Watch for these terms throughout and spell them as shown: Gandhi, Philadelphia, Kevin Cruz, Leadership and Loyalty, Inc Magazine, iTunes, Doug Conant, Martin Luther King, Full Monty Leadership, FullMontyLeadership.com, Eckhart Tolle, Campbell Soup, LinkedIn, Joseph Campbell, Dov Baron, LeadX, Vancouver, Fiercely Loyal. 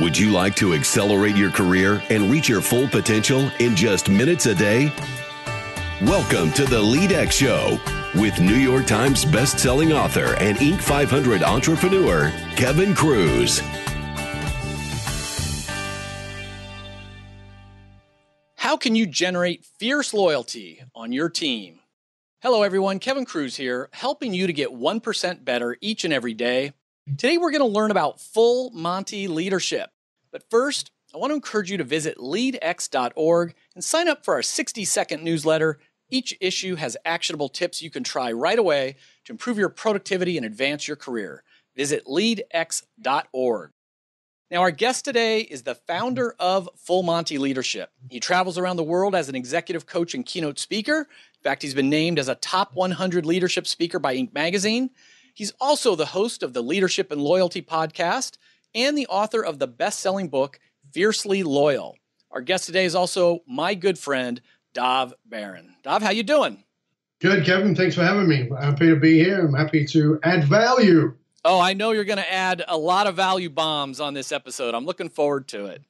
Would you like to accelerate your career and reach your full potential in just minutes a day? Welcome to the LeadX Show with New York Times best-selling author and Inc. 500 entrepreneur, Kevin Cruz. How can you generate fierce loyalty on your team? Hello everyone, Kevin Cruz here, helping you to get 1% better each and every day. Today we're going to learn about Full Monty Leadership. But first, I want to encourage you to visit leadx.org and sign up for our 60-second newsletter. Each issue has actionable tips you can try right away to improve your productivity and advance your career. Visit leadx.org. Now, our guest today is the founder of Full Monty Leadership. He travels around the world as an executive coach and keynote speaker. In fact, he's been named as a top 100 leadership speaker by Inc Magazine. He's also the host of the Leadership and Loyalty podcast and the author of the best-selling book, Fiercely Loyal. Our guest today is also my good friend, Dov Baron. Dov, how you doing? Good, Kevin. Thanks for having me. I'm happy to be here. I'm happy to add value. Oh, I know you're going to add a lot of value bombs on this episode. I'm looking forward to it.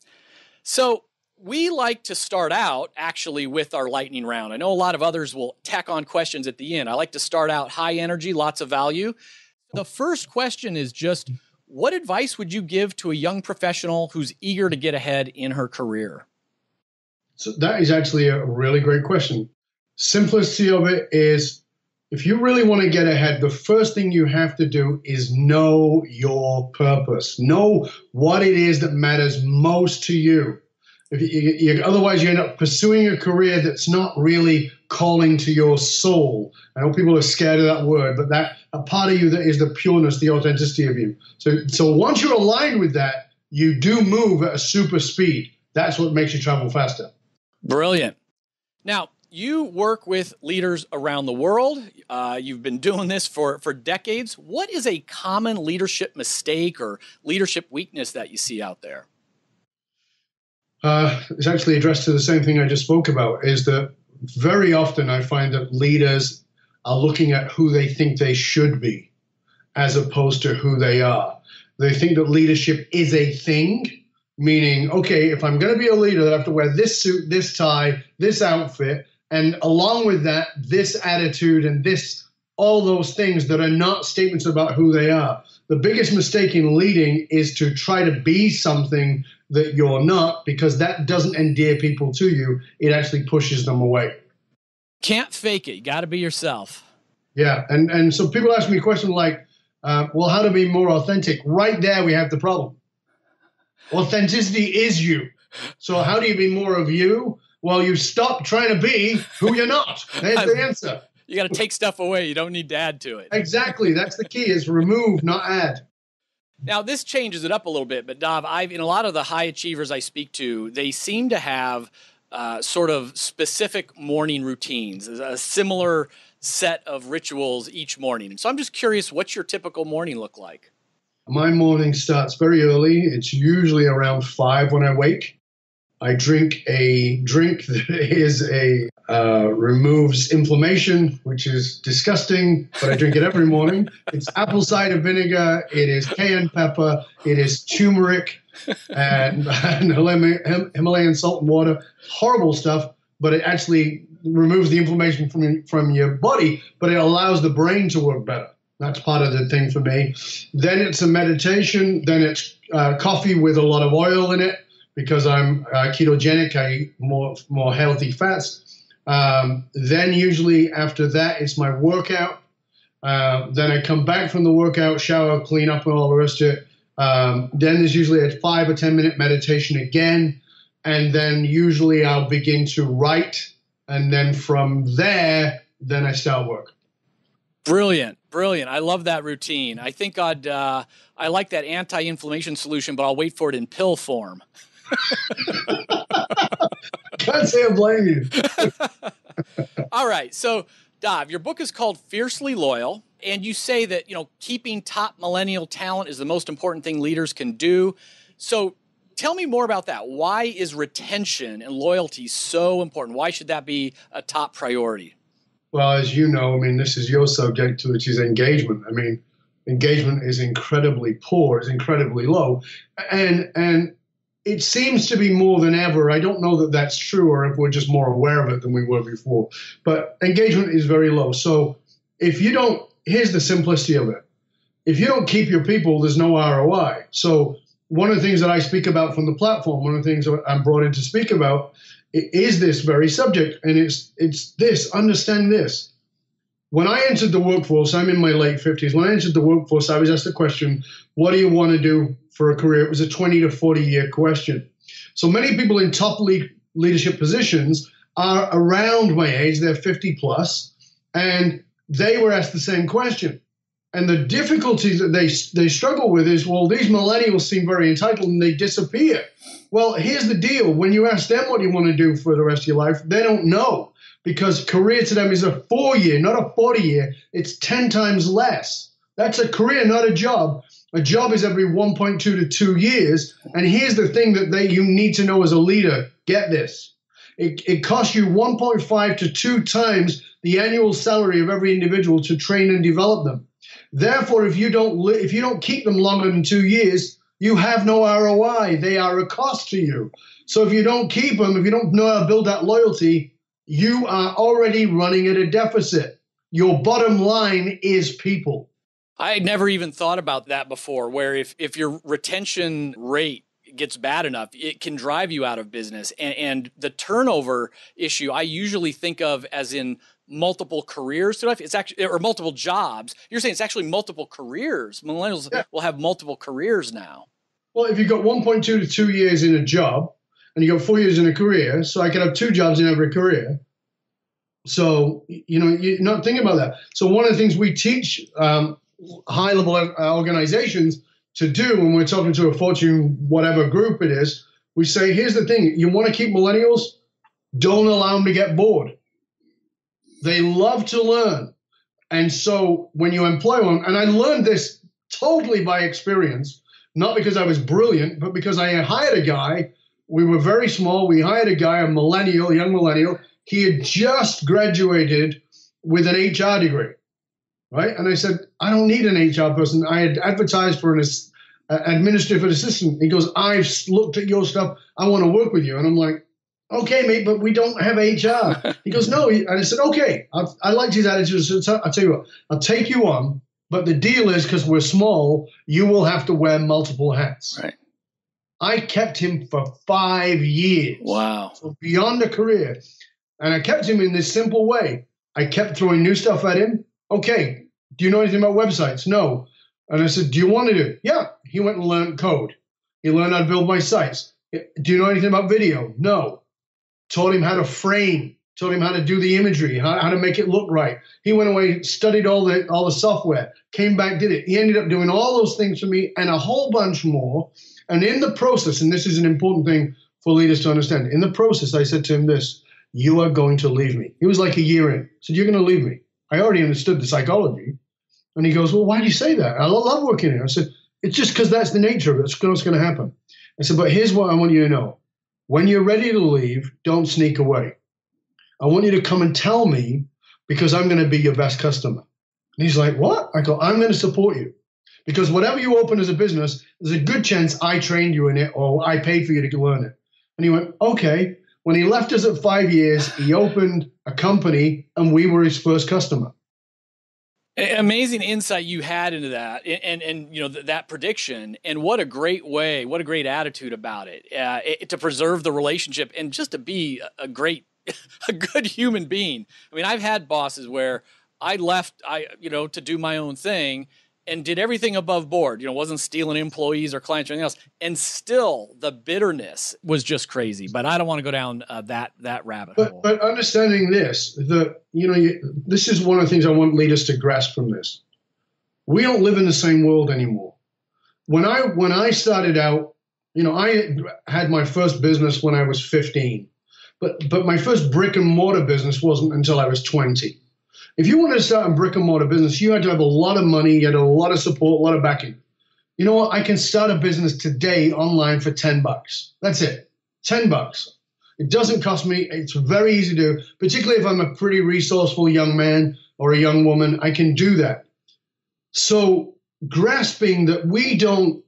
So we like to start out actually with our lightning round. I know a lot of others will tack on questions at the end. I like to start out high energy, lots of value. The first question is just, what advice would you give to a young professional who's eager to get ahead in her career? So that is actually a really great question. Simplicity of it is, if you really want to get ahead, the first thing you have to do is know your purpose. Know what it is that matters most to you. Otherwise, you end up pursuing a career that's not really calling to your soul. I know people are scared of that word, but that a part of you that is the pureness, the authenticity of you. So once you're aligned with that, you do move at a super speed. That's what makes you travel faster. Brilliant. Now, you work with leaders around the world. You've been doing this for decades. What is a common leadership mistake or leadership weakness that you see out there? It's actually addressed to the same thing I just spoke about, is that very often I find that leaders are looking at who they think they should be as opposed to who they are. They think that leadership is a thing, meaning, okay, if I'm going to be a leader, I have to wear this suit, this tie, this outfit, and along with that, this attitude and this, all those things that are not statements about who they are. The biggest mistake in leading is to try to be something that you're not, because that doesn't endear people to you. It actually pushes them away. Can't fake it. You got to be yourself. Yeah. And so people ask me a question like, well, how to be more authentic? Right there, we have the problem. Authenticity is you. So how do you be more of you? Well, you stop trying to be who you're not. There's the answer. You got to take stuff away. You don't need to add to it. Exactly. That's the key, is remove, not add. Now, this changes it up a little bit, but Dov, in a lot of the high achievers I speak to, they seem to have sort of specific morning routines, a similar set of rituals each morning. So I'm just curious, what's your typical morning look like? My morning starts very early. It's usually around 5 when I wake. I drink a drink that is removes inflammation, which is disgusting, but I drink it every morning. It's apple cider vinegar. It is cayenne pepper. It is turmeric and Himalayan salt and water. Horrible stuff, but it actually removes the inflammation from your body, but it allows the brain to work better. That's part of the thing for me. Then it's a meditation. Then it's coffee with a lot of oil in it, because I'm ketogenic. I eat more healthy fats. Then usually after that, it's my workout. Then I come back from the workout, shower, clean up, and all the rest of it. Then there's usually a 5 or 10 minute meditation again. And then usually I'll begin to write. And then from there, then I start work. Brilliant. Brilliant. I love that routine. I think I like that anti-inflammation solution, but I'll wait for it in pill form. Can't say I blame you. All right. So, Dov, your book is called Fiercely Loyal, and you say that, keeping top millennial talent is the most important thing leaders can do. So tell me more about that. Why is retention and loyalty so important? Why should that be a top priority? Well, as you know, this is your subject, which is engagement. Engagement is incredibly poor, is incredibly low. And it seems to be more than ever. I don't know that that's true, or if we're just more aware of it than we were before. But engagement is very low. So if you don't, here's the simplicity of it. If you don't keep your people, there's no ROI. So one of the things that I speak about from the platform, one of the things that I'm brought in to speak about is this very subject. And it's this, understand this. When I entered the workforce, I'm in my late 50s. When I entered the workforce, I was asked the question, what do you want to do for a career? It was a 20 to 40 year question. So many people in top leadership positions are around my age, they're 50 plus, and they were asked the same question. And the difficulties that they struggle with is, well, these millennials seem very entitled and they disappear. Well, here's the deal. When you ask them what you want to do for the rest of your life, they don't know, because career to them is a 4-year, not a 40-year. It's 10 times less. That's a career, not a job. A job is every 1.2 to 2 years. And here's the thing that you need to know as a leader. Get this. It costs you 1.5 to 2 times the annual salary of every individual to train and develop them. Therefore, if you don't keep them longer than 2 years, you have no ROI. They are a cost to you. So if you don't keep them, if you don't know how to build that loyalty, you are already running at a deficit. Your bottom line is people. I had never even thought about that before, where if your retention rate gets bad enough, it can drive you out of business. And the turnover issue, I usually think of as in multiple careers through life. It's actually, or multiple jobs. You're saying it's actually multiple careers. Millennials will have multiple careers now. Well, if you've got 1.2 to 2 years in a job and you've got 4 years in a career, so I could have 2 jobs in every career. So, you know, you're not thinking about that. So one of the things we teach high-level organizations to do when we're talking to a Fortune whatever group it is, we say, here's the thing. You want to keep millennials? Don't allow them to get bored. They love to learn. And so when you employ one, and I learned this totally by experience, not because I was brilliant, but because I hired a guy. We were very small. We hired a guy, a millennial, young millennial. He had just graduated with an HR degree, right? And I said, I don't need an HR person. I had advertised for an administrative assistant. He goes, I've looked at your stuff. I want to work with you. And I'm like, okay, mate, but we don't have HR. He goes, no. And I said, okay, I liked his attitude. So I'll tell you what, I'll take you on. But the deal is, because we're small, you will have to wear multiple hats. Right. I kept him for 5 years. Wow. So beyond a career. And I kept him in this simple way. I kept throwing new stuff at him. Okay, do you know anything about websites? No. And I said, do you want to do it? Yeah. He went and learned code. He learned how to build my sites. Do you know anything about video? No. Taught him how to frame, taught him how to do the imagery, how to make it look right. He went away, studied all the software, came back, did it. He ended up doing all those things for me and a whole bunch more. And in the process, and this is an important thing for leaders to understand, in the process, I said to him this, you are going to leave me. He was like a year in. I said, you're going to leave me. I already understood the psychology. And he goes, well, why do you say that? I love working here. I said, it's just because that's the nature of it. It's what's going to happen. I said, but here's what I want you to know. When you're ready to leave, don't sneak away. I want you to come and tell me, because I'm going to be your best customer. And he's like, what? I go, I'm going to support you. Because whatever you open as a business, there's a good chance I trained you in it or I paid for you to learn it. And he went, okay. When he left us at 5 years, he opened a company and we were his first customer. Amazing insight you had into that and you know, that prediction, and what a great way, what a great attitude about it, to preserve the relationship and just to be a good human being. I mean, I've had bosses where I left, to do my own thing and did everything above board, wasn't stealing employees or clients or anything else. And still the bitterness was just crazy, but I don't want to go down that rabbit hole. But understanding this, this is one of the things I want leaders to grasp from this. We don't live in the same world anymore. When I started out, I had my first business when I was 15, but my first brick and mortar business wasn't until I was 20. If you wanted to start a brick and mortar business, you had to have a lot of money, you had a lot of support, a lot of backing. You know what? I can start a business today online for $10. That's it. $10. It doesn't cost me. It's very easy to do, particularly if I'm a pretty resourceful young man or a young woman. I can do that. So grasping that we don't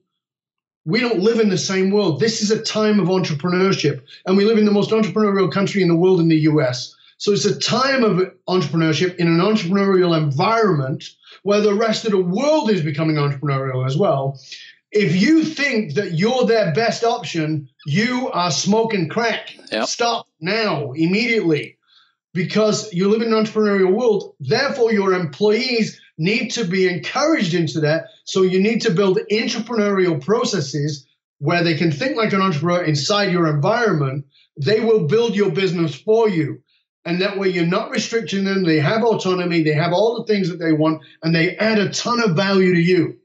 We don't live in the same world. This is a time of entrepreneurship, and we live in the most entrepreneurial country in the world, in the US. So it's a time of entrepreneurship in an entrepreneurial environment where the rest of the world is becoming entrepreneurial as well. If you think that you're their best option, you are smoking crack. Yep. Stop now, immediately, because you live in an entrepreneurial world. Therefore, your employees need to be encouraged into that. So you need to build entrepreneurial processes where they can think like an entrepreneur inside your environment. They will build your business for you. And that way you're not restricting them. They have autonomy. They have all the things that they want, and they add a ton of value to you.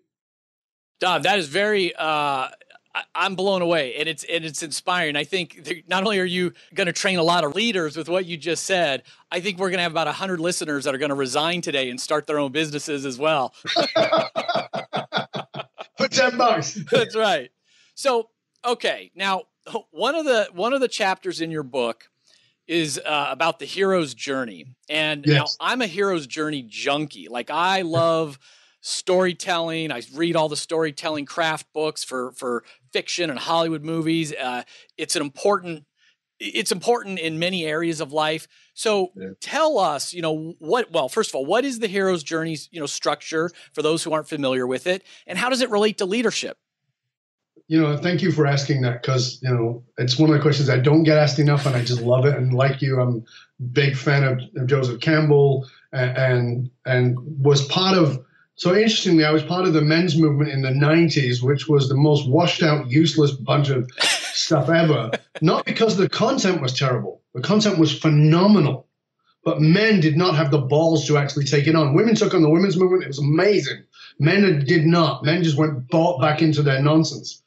Dov, that is very, I'm blown away, and it's inspiring. I think not only are you going to train a lot of leaders with what you just said, I think we're going to have about 100 listeners that are going to resign today and start their own businesses as well. For $10. That's right. So, okay. Now, one of the chapters in your book is about the hero's journey. And yes. Now I'm a hero's journey junkie. Like, I love storytelling. I read all the storytelling craft books for fiction and Hollywood movies. It's important in many areas of life. So tell us, first of all, what is the hero's journey, structure for those who aren't familiar with it, and how does it relate to leadership? Thank you for asking that, because, it's one of the questions I don't get asked enough, and I just love it. And like you, I'm a big fan of Joseph Campbell, and was part of, so interestingly, I was part of the men's movement in the 90s, which was the most washed out, useless bunch of stuff ever. Not because the content was terrible. The content was phenomenal. But men did not have the balls to actually take it on. Women took on the women's movement. It was amazing. Men did not. Men just went back into their nonsense.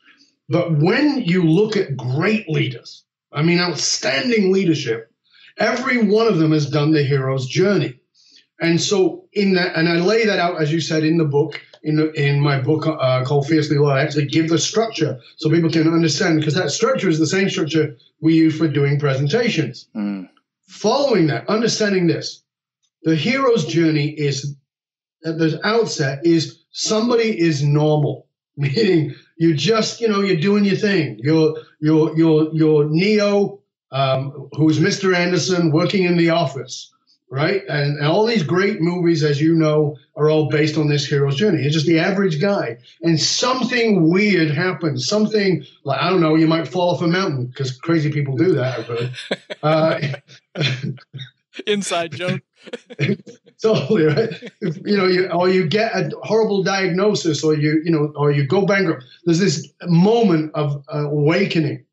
But when you look at great leaders, outstanding leadership, every one of them has done the hero's journey. And so in that, and I lay that out, as you said, in the book, in my book called Fiercely Loyal. I actually give the structure so people can understand, because that structure is the same structure we use for doing presentations. Mm. Following that, understanding this, the hero's journey is, at the outset, is somebody is normal, meaning you just, you're doing your thing. You're Neo, who's Mr. Anderson, working in the office. Right? And all these great movies, as you know, are all based on this hero's journey. It's just the average guy. And something weird happens. Something, like, I don't know, you might fall off a mountain, because crazy people do that, I've heard. Inside joke. Totally, right? Or you get a horrible diagnosis, or or you go bankrupt. There's this moment of awakening.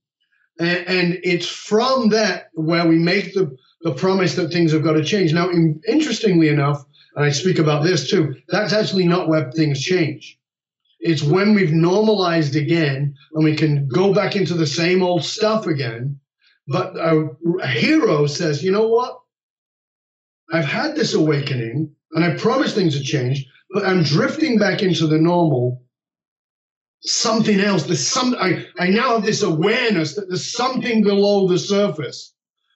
And it's from that where we make the promise that things have got to change. Now, interestingly enough, and I speak about this too, that's actually not where things change. It's when we've normalized again and we can go back into the same old stuff again. But a hero says, you know what? I've had this awakening and I promise things have changed, but I'm drifting back into the normal. Something else. I now have this awareness that there's something below the surface.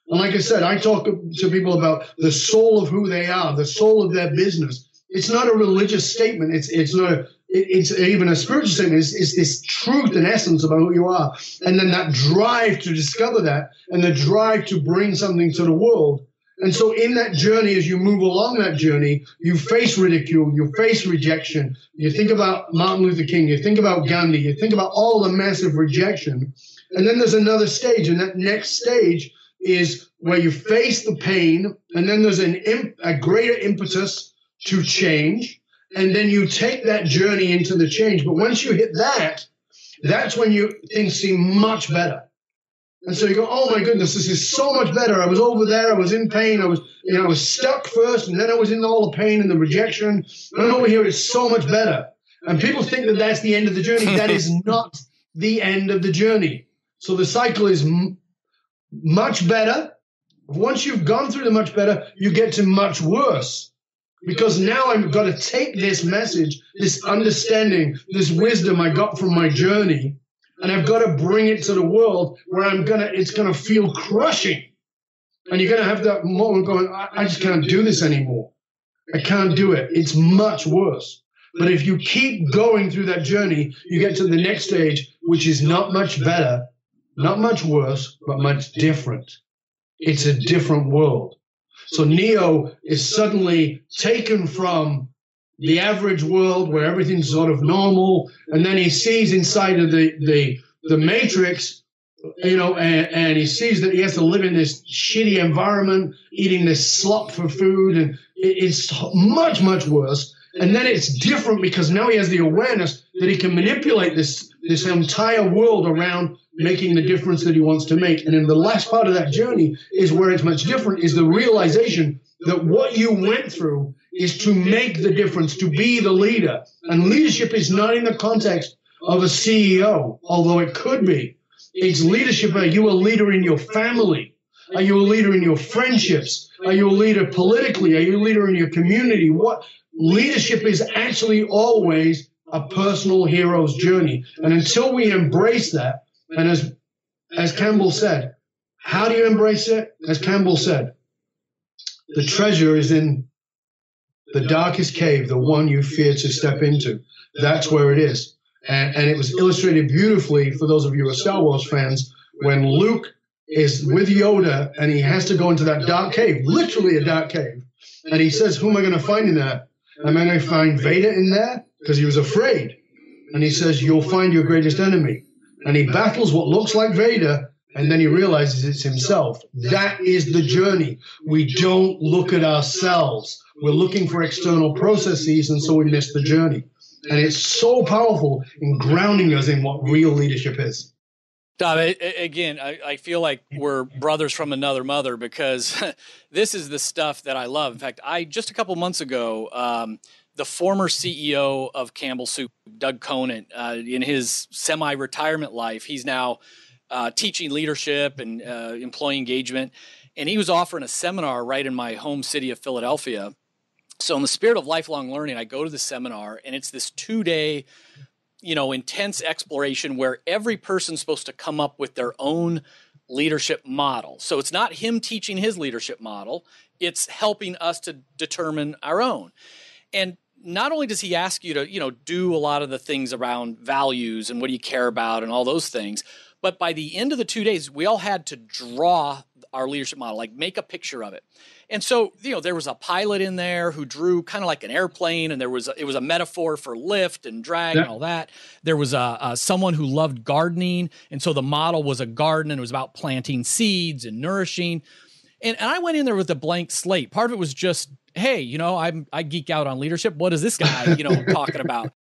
And like I said, I talk to people about the soul of who they are, the soul of their business. It's not a religious statement. It's even a spiritual statement. It's this truth and essence about who you are. And then that drive to discover that, and the drive to bring something to the world. And so in that journey, as you move along that journey, you face ridicule, you face rejection. You think about Martin Luther King, you think about Gandhi, you think about all the massive rejection. And then there's another stage, and that next stage is where you face the pain, and then there's a greater impetus to change, and then you take that journey into the change. But once you hit that, that's when things seem much better. And so you go, oh my goodness, this is so much better. I was over there, I was in pain, I was stuck first, and then I was in all the pain and the rejection, and over here it's so much better. And people think that that's the end of the journey. That is not the end of the journey. So the cycle is much better. Once you've gone through the much better, you get to much worse, because now I've got to take this message, this understanding, this wisdom I got from my journey, and I've got to bring it to the world where it's going to feel crushing. And you're going to have that moment going, I just can't do this anymore. I can't do it. It's much worse. But if you keep going through that journey, you get to the next stage, which is not much better, not much worse, but much different. It's a different world. So Neo is suddenly taken from the average world where everything's sort of normal, and then he sees inside of the matrix, you know, and he sees that he has to live in this shitty environment, eating this slop for food, and it's much, much worse. And then it's different because now he has the awareness that he can manipulate this entire world around making the difference that he wants to make. And in the last part of that journey is where it's much different, is the realization that what you went through is to make the difference, to be the leader. And leadership is not in the context of a CEO, although it could be. It's leadership. Are you a leader in your family? Are you a leader in your friendships? Are you a leader politically? Are you a leader in your community? What leadership is actually always a personal hero's journey. And until we embrace that, and as Campbell said, how do you embrace it? As Campbell said, the treasure is in the darkest cave, the one you fear to step into. That's where it is. And it was illustrated beautifully for those of you who are Star Wars fans when Luke is with Yoda and he has to go into that dark cave, literally a dark cave. And he says, who am I going to find in there? Am I going to find Vader in there? Because he was afraid. And he says, you'll find your greatest enemy. And he battles what looks like Vader, and then he realizes it's himself. That is the journey. We don't look at ourselves. We're looking for external processes, and so we miss the journey. And it's so powerful in grounding us in what real leadership is. Dov, again, I feel like we're brothers from another mother because this is the stuff that I love. In fact, I just a couple months ago, the former CEO of Campbell Soup, Doug Conant, in his semi-retirement life, he's now teaching leadership and employee engagement. And he was offering a seminar right in my home city of Philadelphia. So in the spirit of lifelong learning, I go to the seminar, and it's this two-day, you know, intense exploration where every person's supposed to come up with their own leadership model. So it's not him teaching his leadership model. It's helping us to determine our own. And not only does he ask you to, you know, do a lot of the things around values and what do you care about and all those things, but by the end of the 2 days, we all had to draw our leadership model, like make a picture of it. And so, you know, there was a pilot in there who drew kind of like an airplane, and it was a metaphor for lift and drag and all that. There was someone who loved gardening, and so the model was a garden, and it was about planting seeds and nourishing. And I went in there with a blank slate. Part of it was just, hey, you know, I geek out on leadership. What is this guy, you know, talking about?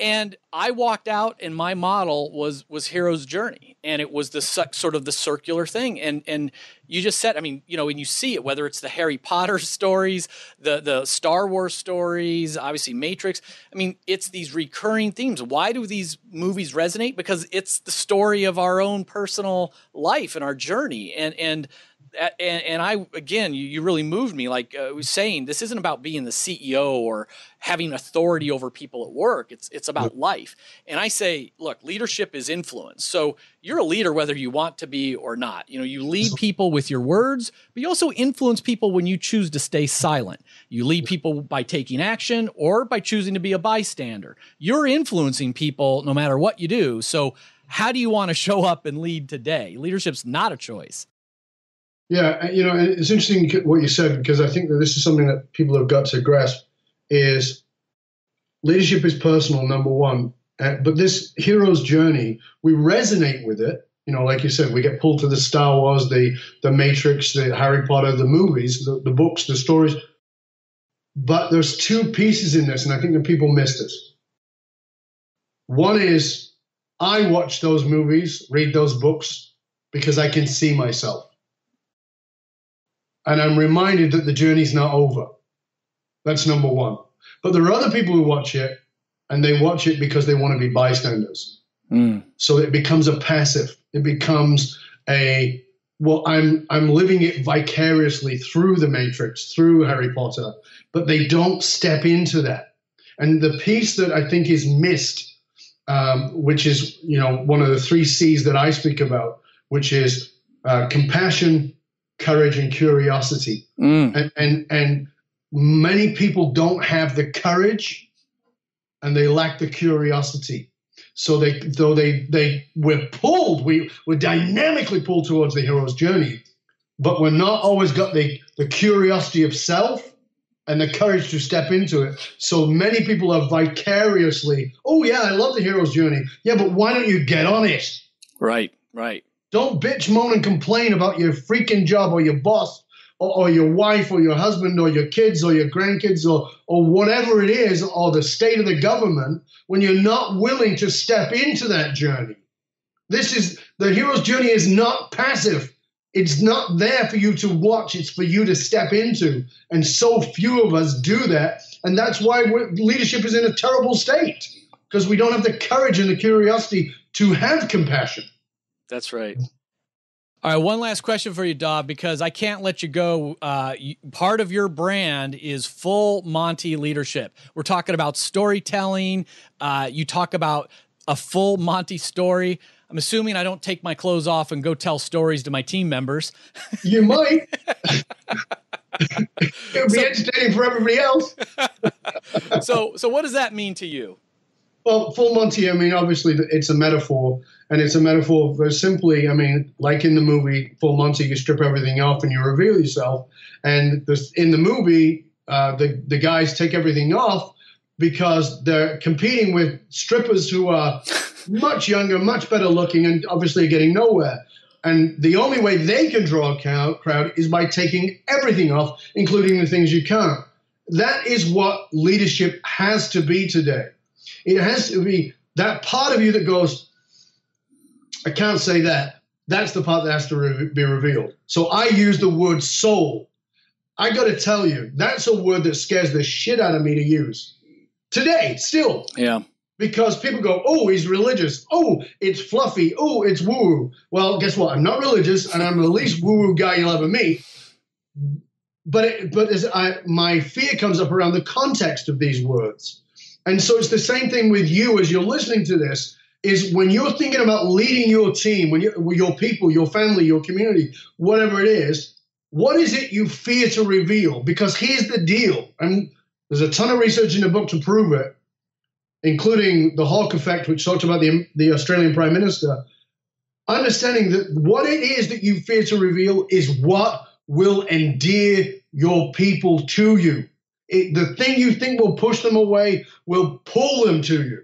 And I walked out, and my model was Hero's Journey, and it was the sort of the circular thing. And you just said, I mean, you know, and you see it, whether it's the Harry Potter stories, the Star Wars stories, obviously Matrix. I mean, it's these recurring themes. Why do these movies resonate? Because it's the story of our own personal life and our journey. And I, again, you really moved me, like saying this isn't about being the CEO or having authority over people at work. It's about life. And I say, look, leadership is influence. So you're a leader whether you want to be or not. You know, you lead people with your words, but you also influence people when you choose to stay silent. You lead people by taking action or by choosing to be a bystander. You're influencing people no matter what you do. So how do you want to show up and lead today? Leadership's not a choice. Yeah, you know, it's interesting what you said, because I think that this is something that people have got to grasp is leadership is personal, number one. But this hero's journey, we resonate with it. You know, like you said, we get pulled to the Star Wars, the Matrix, the Harry Potter, the movies, the books, the stories. But there's two pieces in this, and I think that people miss this. One is I watch those movies, read those books, because I can see myself. And I'm reminded that the journey's not over. That's number one. But there are other people who watch it, and they watch it because they want to be bystanders. Mm. So it becomes a passive. It becomes a, well, I'm living it vicariously through the Matrix, through Harry Potter, but they don't step into that. And the piece that I think is missed, which is, you know, one of the 3 C's that I speak about, which is compassion, courage, and curiosity. Mm. And many people don't have the courage and they lack the curiosity. So they we're pulled, we're dynamically pulled towards the hero's journey, but we're not always got the curiosity of self and the courage to step into it. So many people are vicariously, oh yeah, I love the hero's journey. Yeah, but why don't you get on it? Right, right. Don't bitch, moan, and complain about your freaking job or your boss or your wife or your husband or your kids or your grandkids or whatever it is, or the state of the government, when you're not willing to step into that journey. This is, the hero's journey is not passive. It's not there for you to watch. It's for you to step into. And so few of us do that. And that's why leadership is in a terrible state, because we don't have the courage and the curiosity to have compassion. That's right. All right, one last question for you, Dov, because I can't let you go. Part of your brand is Full Monty Leadership. We're talking about storytelling. You talk about a Full Monty story. I'm assuming I don't take my clothes off and go tell stories to my team members. You might. It'll be entertaining for everybody else. So what does that mean to you? Well, Full Monty, I mean, obviously it's a metaphor, and it's a metaphor for simply, I mean, like in the movie Full Monty, you strip everything off and you reveal yourself. And in the movie, the guys take everything off because they're competing with strippers who are much younger, much better looking, and obviously getting nowhere. And the only way they can draw a crowd is by taking everything off, including the things you can't. That is what leadership has to be today. It has to be that part of you that goes, I can't say that. That's the part that has to be revealed. So I use the word soul. I got to tell you, that's a word that scares the shit out of me to use today, still. Yeah. Because people go, oh, he's religious. Oh, it's fluffy. Oh, it's woo-woo. Well, guess what? I'm not religious, and I'm the least woo-woo guy you'll ever meet. But my fear comes up around the context of these words. And so it's the same thing with you as you're listening to this, is when you're thinking about leading your team, when your people, your family, your community, whatever it is, what is it you fear to reveal? Because here's the deal, and there's a ton of research in the book to prove it, including the Hawke effect, which talked about the Australian Prime Minister, understanding that what it is that you fear to reveal is what will endear your people to you. The thing you think will push them away will pull them to you.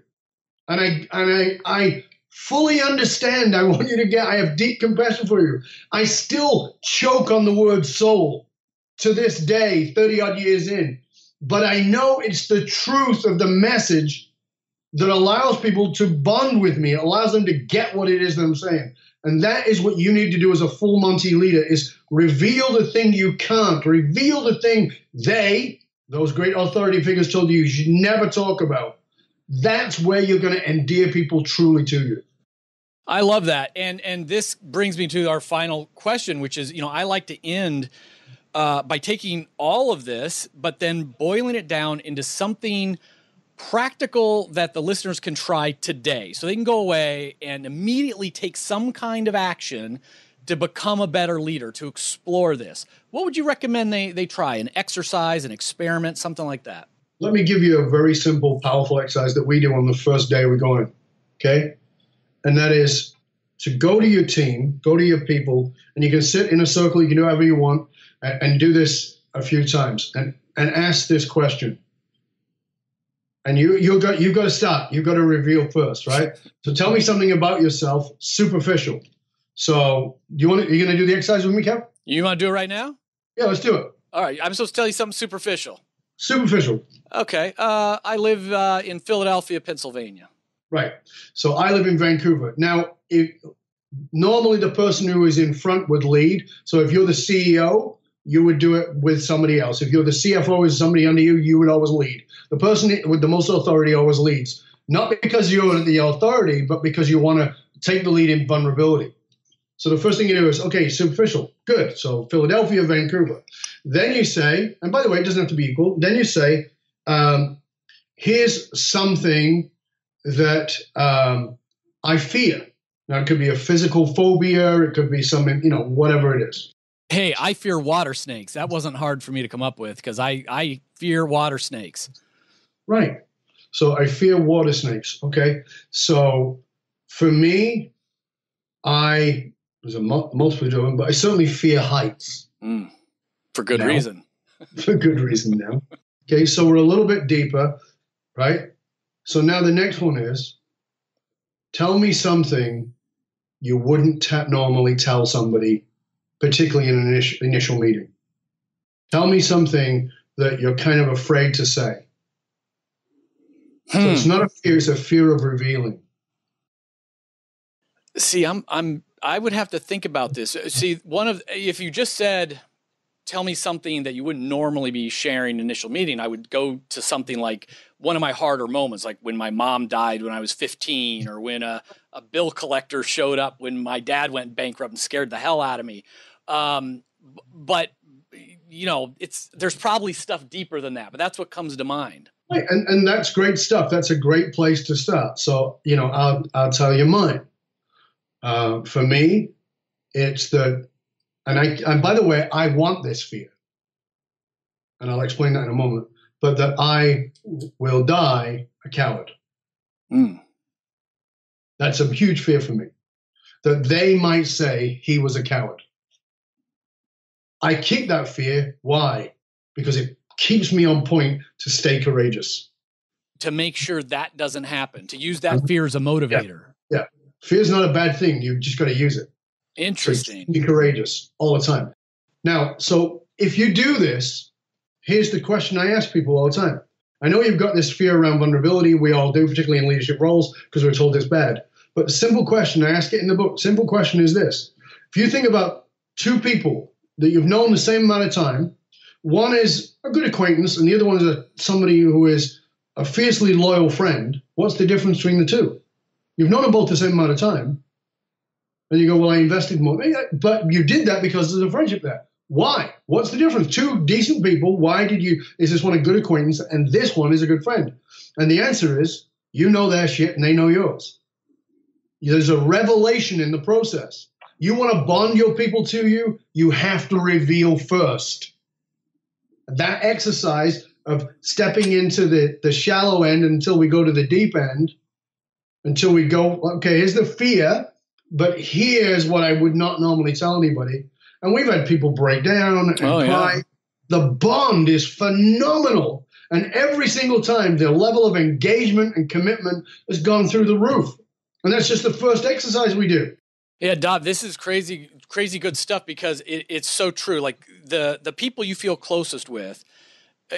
And I fully understand. I want you to get, I have deep compassion for you. I still choke on the word soul to this day, 30 odd years in. But I know it's the truth of the message that allows people to bond with me. It allows them to get what it is that I'm saying. And that is what you need to do as a Full Monty leader, is reveal the thing you can't, reveal the thing those great authority figures told you should never talk about. That's where you're going to endear people truly to you. I love that. And this brings me to our final question, which is, you know, I like to end by taking all of this, but then boiling it down into something practical that the listeners can try today. So they can go away and immediately take some kind of action to become a better leader, to explore this. What would you recommend they try? An exercise, an experiment, something like that? Let me give you a very simple, powerful exercise that we do on the first day we go in, okay? And that is to go to your team, go to your people, and you can sit in a circle, you can do whatever you want, and do this a few times, and ask this question. And you've got to start. You've got to reveal first, right? So tell me something about yourself, superficial. So you're going to do the exercise with me, Kev? You want to do it right now? Yeah, let's do it. All right. I'm supposed to tell you something superficial. Superficial. Okay. I live in Philadelphia, Pennsylvania. Right. So I live in Vancouver. Now, normally the person who is in front would lead. So if you're the CEO, you would do it with somebody else. If you're the CFO is somebody under you, you would always lead. The person with the most authority always leads. Not because you're the authority, but because you want to take the lead in vulnerability. So the first thing you do is, okay, superficial, good. So Philadelphia, Vancouver. Then you say, and by the way, it doesn't have to be equal. Then you say, here's something that I fear. Now, it could be a physical phobia. It could be something, you know, whatever it is. Hey, I fear water snakes. That wasn't hard for me to come up with because I fear water snakes. Right. So I fear water snakes. Okay. So for me, I was a multiple German, but I certainly fear heights. Mm. For good reason. For good reason now. Okay. So we're a little bit deeper, right? So now the next one is, tell me something you wouldn't normally tell somebody, particularly in an initial meeting. Tell me something that you're kind of afraid to say. So it's not a fear, it's a fear of revealing. See, I would have to think about this. See, if you just said, tell me something that you wouldn't normally be sharing in an initial meeting, I would go to something like one of my harder moments, like when my mom died when I was 15, or when a bill collector showed up when my dad went bankrupt and scared the hell out of me. But you know, there's probably stuff deeper than that, but that's what comes to mind. Right. And that's great stuff. That's a great place to start. So, you know, I'll tell you mine. For me, it's and by the way, I want this fear, and I'll explain that in a moment, but that I will die a coward. Mm. That's a huge fear for me, that they might say he was a coward. I keep that fear. Why? Because it keeps me on point to stay courageous. To make sure that doesn't happen, to use that fear as a motivator. Yeah. Fear's not a bad thing. You've just got to use it. Interesting. So be courageous all the time. Now, so if you do this, here's the question I ask people all the time. I know you've got this fear around vulnerability. We all do, particularly in leadership roles, because we're told it's bad. But the simple question, I ask it in the book, simple question is this. If you think about two people that you've known the same amount of time, one is a good acquaintance and the other one is somebody who is a fiercely loyal friend, what's the difference between the two? You've known them both the same amount of time, and you go, well, I invested more. But you did that because there's a friendship there. Why? What's the difference? Two decent people, why did you, is this one a good acquaintance and this one is a good friend? And the answer is, you know their shit and they know yours. There's a revelation in the process. You want to bond your people to you, you have to reveal first. That exercise of stepping into the shallow end until we go to the deep end, until we go, okay, here's the fear, but here's what I would not normally tell anybody. And we've had people break down and cry. Yeah. The bond is phenomenal. And every single time, their level of engagement and commitment has gone through the roof. And that's just the first exercise we do. Yeah, Dov, this is crazy, crazy good stuff because it's so true. Like the people you feel closest with,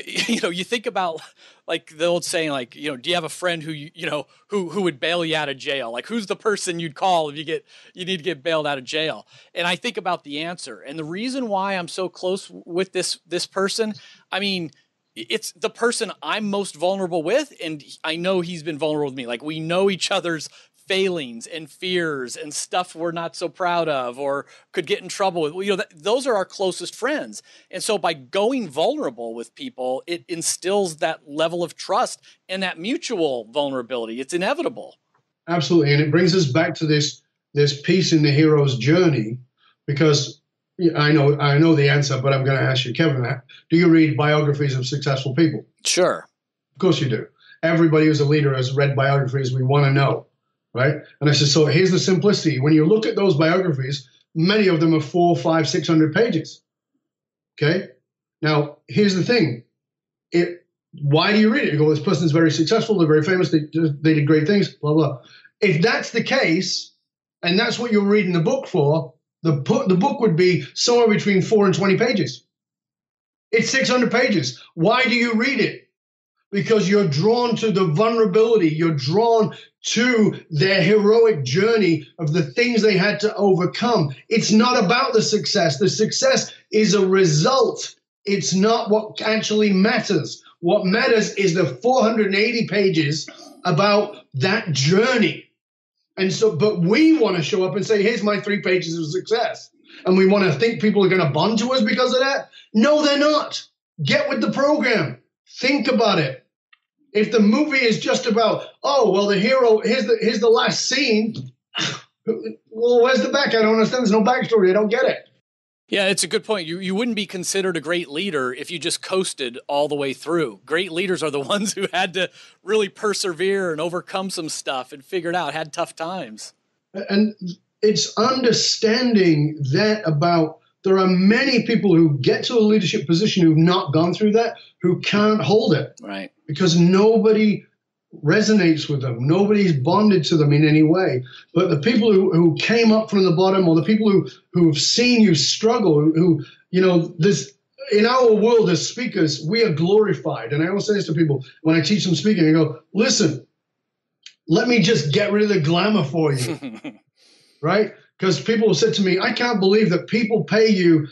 you know, you think about like the old saying, like, you know, do you have a friend who, you know, who would bail you out of jail? Like who's the person you'd call if you need to get bailed out of jail? And I think about the answer. And the reason why I'm so close with this person, I mean, it's the person I'm most vulnerable with. And I know he's been vulnerable with me. Like we know each other's failings and fears and stuff we're not so proud of or could get in trouble with. You know, those are our closest friends. And so by going vulnerable with people, it instills that level of trust and that mutual vulnerability. It's inevitable. Absolutely. And it brings us back to this piece in the hero's journey, because I know the answer, but I'm going to ask you, Kevin, do you read biographies of successful people? Sure. Of course you do. Everybody who's a leader has read biographies. We want to know. Right. And I said, so here's the simplicity. When you look at those biographies, many of them are 400, 500, 600 pages. OK, now, here's the thing. Why do you read it? You go, this person's very successful. They're very famous. They did great things, blah, blah. If that's the case, and that's what you're reading the book for, the book would be somewhere between 4 and 20 pages. It's 600 pages. Why do you read it? Because you're drawn to the vulnerability. You're drawn to their heroic journey of the things they had to overcome. It's not about the success. The success is a result. It's not what actually matters. What matters is the 480 pages about that journey. And so, but we want to show up and say, here's my 3 pages of success. And we want to think people are going to bond to us because of that. No, they're not. Get with the program. Think about it. If the movie is just about, oh, well, the hero, here's the last scene. Well, where's the back? I don't understand. There's no backstory. I don't get it. Yeah, it's a good point. You wouldn't be considered a great leader if you just coasted all the way through. Great leaders are the ones who had to really persevere and overcome some stuff and figure it out, had tough times. And it's understanding that about there are many people who get to a leadership position who've not gone through that, who can't hold it. Right. Because nobody resonates with them. Nobody's bonded to them in any way. But the people who came up from the bottom, or the people who have seen you struggle, who, you know, this in our world as speakers, we are glorified. And I always say this to people when I teach them speaking, I go, listen, let me just get rid of the glamour for you, right? Because people have said to me, I can't believe that people pay you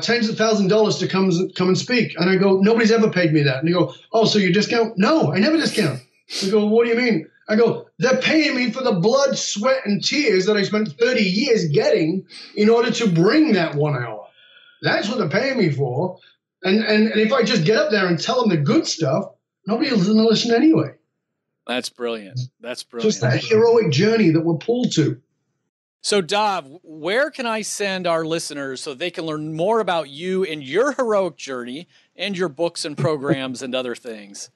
tens of thousands of dollars to come and speak. And I go, nobody's ever paid me that. And they go, oh, so you discount? No, I never discount. They go, what do you mean? I go, they're paying me for the blood, sweat, and tears that I spent 30 years getting in order to bring that 1 hour. That's what they're paying me for. And if I just get up there and tell them the good stuff, nobody will listen anyway. That's brilliant. That's brilliant. Just that heroic journey that we're pulled to. So, Dov, where can I send our listeners so they can learn more about you and your heroic journey and your books and programs and other things?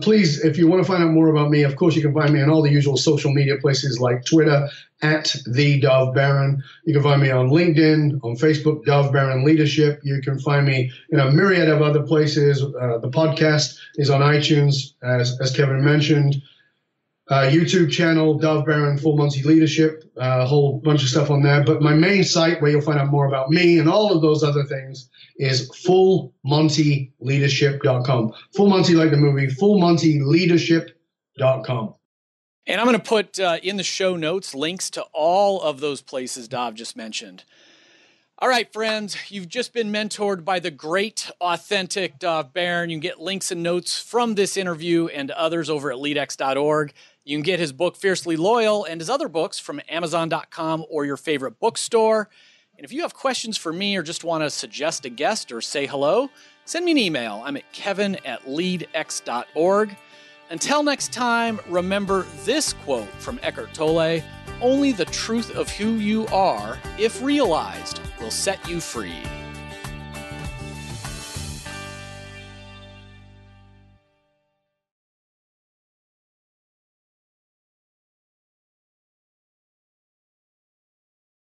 Please, if you want to find out more about me, of course, you can find me on all the usual social media places like Twitter, @TheDovBaron. You can find me on LinkedIn, on Facebook, Dov Baron Leadership. You can find me in a myriad of other places. The podcast is on iTunes, as Kevin mentioned. YouTube channel, Dov Baron, Full Monty Leadership, a whole bunch of stuff on there. But my main site where you'll find out more about me and all of those other things is FullMontyLeadership.com. Full Monty like the movie, FullMontyLeadership.com. And I'm going to put in the show notes links to all of those places Dov just mentioned. All right, friends, you've just been mentored by the great, authentic Dov Baron. You can get links and notes from this interview and others over at LeadX.org. You can get his book, Fiercely Loyal, and his other books from Amazon.com or your favorite bookstore. And if you have questions for me or just want to suggest a guest or say hello, send me an email. I'm at kevin@leadx.org. Until next time, remember this quote from Eckhart Tolle, "Only the truth of who you are, if realized, will set you free."